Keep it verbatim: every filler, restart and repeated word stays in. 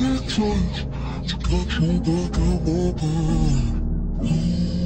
got you, got you, got you, got you.